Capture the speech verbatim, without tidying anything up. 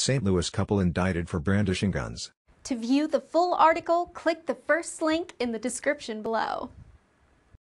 Saint Louis couple indicted for brandishing guns. To view the full article, click the first link in the description below.